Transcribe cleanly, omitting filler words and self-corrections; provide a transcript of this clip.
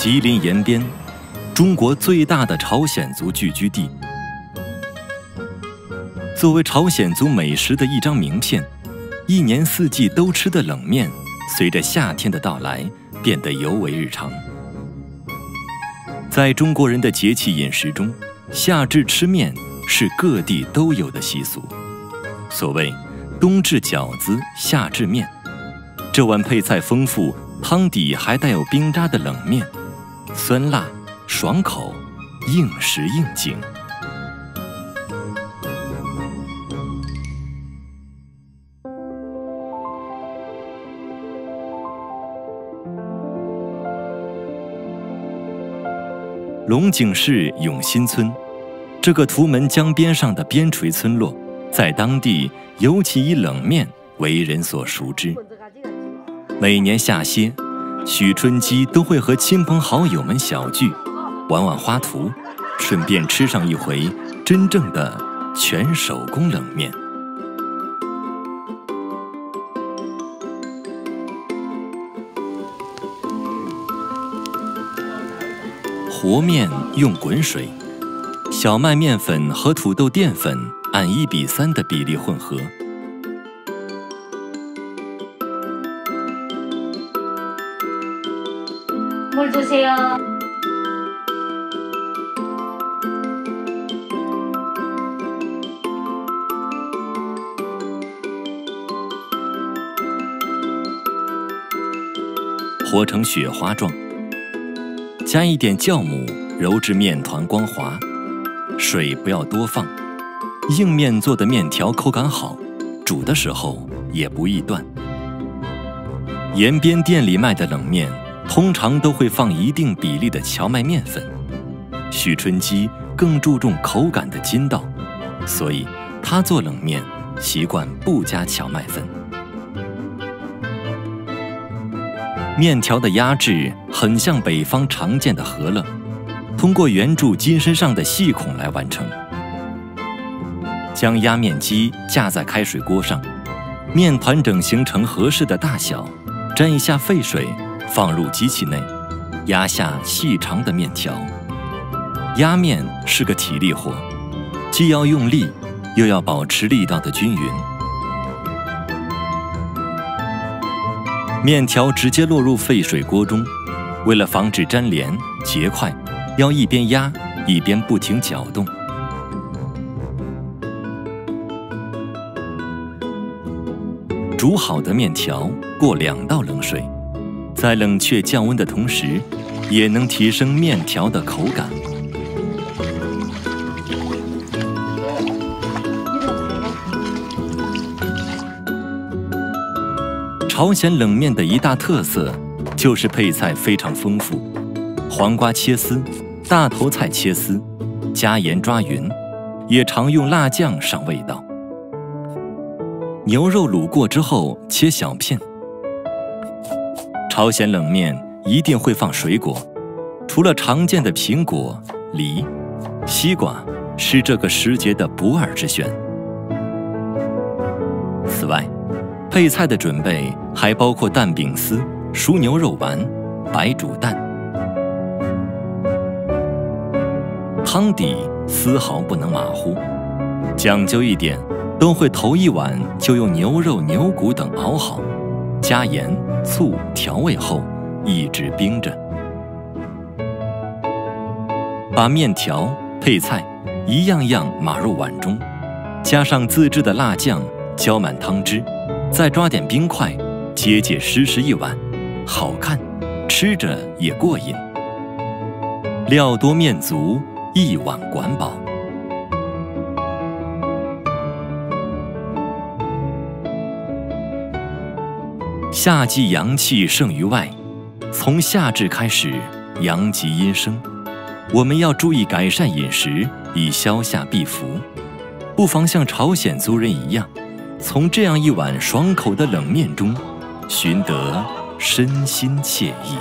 吉林延边，中国最大的朝鲜族聚居地。作为朝鲜族美食的一张名片，一年四季都吃的冷面，随着夏天的到来变得尤为日常。在中国人的节气饮食中，夏至吃面是各地都有的习俗。所谓“冬至饺子，夏至面”，这碗配菜丰富。 汤底还带有冰渣的冷面，酸辣爽口，应时应景。龙井市永新村，这个图门江边上的边陲村落，在当地尤其以冷面为人所熟知。 每年夏歇，许春姬都会和亲朋好友们小聚，玩玩花图，顺便吃上一回真正的全手工冷面。和面用滚水、小麦面粉和土豆淀粉按1:3的比例混合。 和成雪花状，加一点酵母揉至面团光滑，水不要多放。硬面做的面条口感好，煮的时候也不易断。延边店里卖的冷面。 通常都会放一定比例的荞麦面粉，许春姬更注重口感的筋道，所以她做冷面习惯不加荞麦粉。面条的压制很像北方常见的饸饹，通过圆柱筋身上的细孔来完成。将压面机架在开水锅上，面团整形成合适的大小，沾一下沸水。 放入机器内，压下细长的面条。压面是个体力活，既要用力，又要保持力道的均匀。面条直接落入沸水锅中，为了防止粘连结块，要一边压一边不停搅动。煮好的面条过2道冷水。 在冷却降温的同时，也能提升面条的口感。朝鲜冷面的一大特色就是配菜非常丰富，黄瓜切丝、大头菜切丝，加盐抓匀，也常用辣酱上味道。牛肉卤过之后切小片。 朝鲜冷面一定会放水果，除了常见的苹果、梨、西瓜是这个时节的不二之选。此外，配菜的准备还包括蛋饼丝、熟牛肉丸、白煮蛋，汤底丝毫不能马虎，讲究一点，都会头一晚就用牛肉、牛骨等熬好。 加盐、醋调味后，一直冰着。把面条、配菜一样样码入碗中，加上自制的辣酱，浇满汤汁，再抓点冰块，结结实实一碗，好看，吃着也过瘾。料多面足，一碗管饱。 夏季阳气盛于外，从夏至开始，阳极阴生，我们要注意改善饮食，以消夏避伏。不妨像朝鲜族人一样，从这样一碗爽口的冷面中，寻得身心惬意。